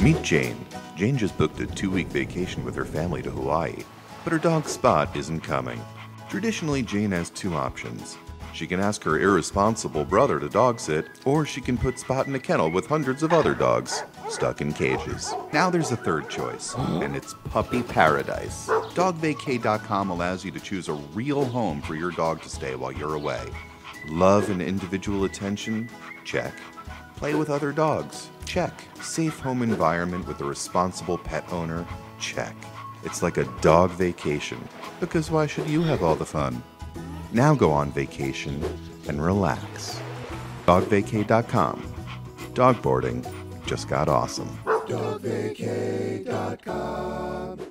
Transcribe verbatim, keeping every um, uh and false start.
Meet Jane. Jane just booked a two-week vacation with her family to Hawaii, but her dog Spot isn't coming. Traditionally, Jane has two options. She can ask her irresponsible brother to dog sit, or she can put Spot in a kennel with hundreds of other dogs stuck in cages. Now there's a third choice, and it's puppy paradise. dog vacay dot com allows you to choose a real home for your dog to stay while you're away. Love and individual attention? Check. Play with other dogs? Check. Safe home environment with a responsible pet owner? Check. It's like a dog vacation, because why should you have all the fun? Now go on vacation and relax. dog vacay dot com. Dog boarding just got awesome. dog vacay dot com.